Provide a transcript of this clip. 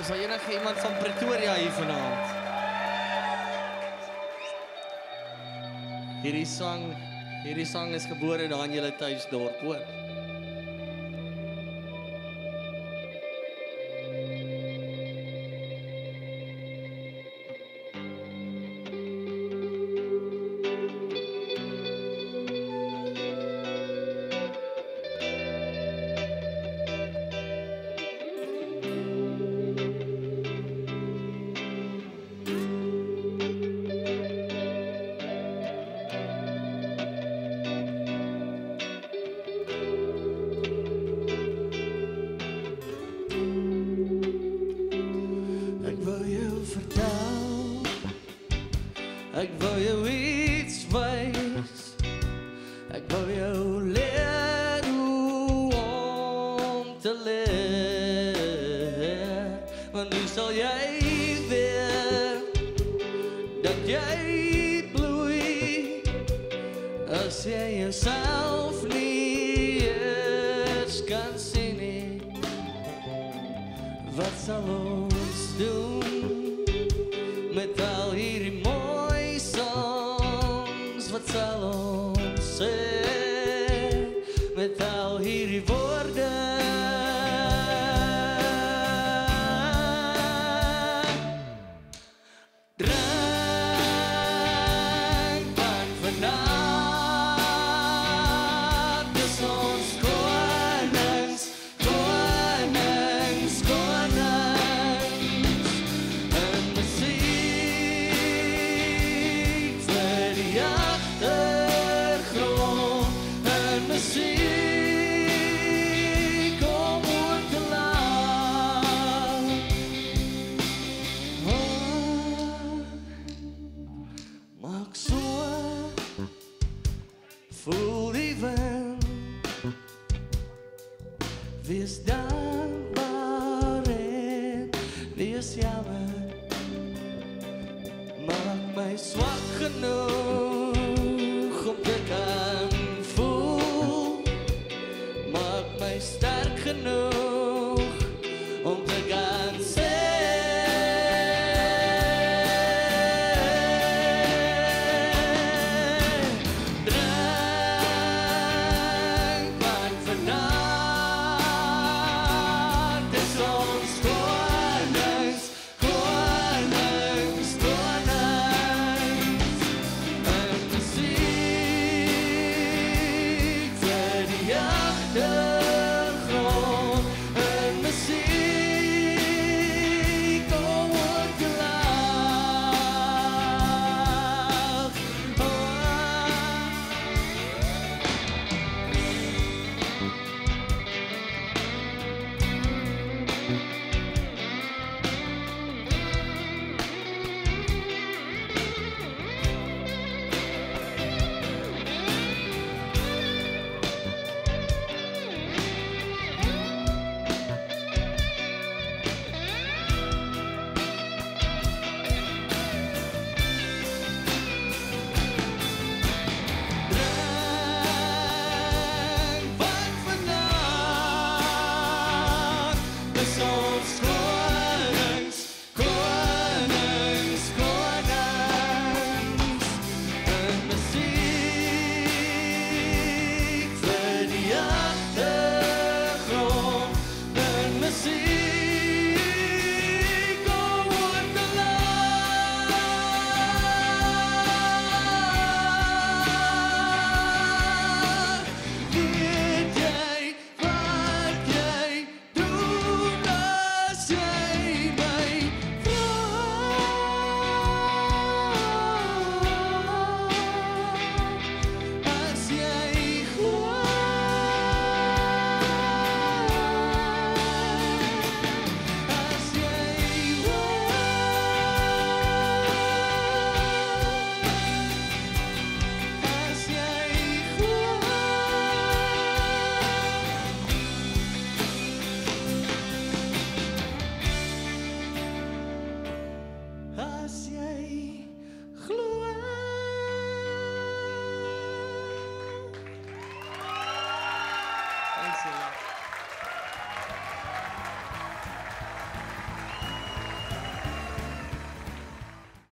Is er enige iemand van Pretoria hier vanavond? Hierdie sang is gebore daar in julle tuisdorp, hoor. Ek wil jou iets wys, ek wil jou leer hoe om te leer, want nu sal jy weet dat jy bloei as jy jouself nie eers kan sien nie. Wat sal ons doen met al hierdie mooi? Wat sal ons sê met al hierdie woorde? Drink van vanavond, dis ons konings, konings, konings. En muziek vir die jaar. Voel die wind, wees dankbaar en wees jammer. Maak my zwak genoeg om te kan voel, maak my sterk genoeg om te kan sê. Let's go.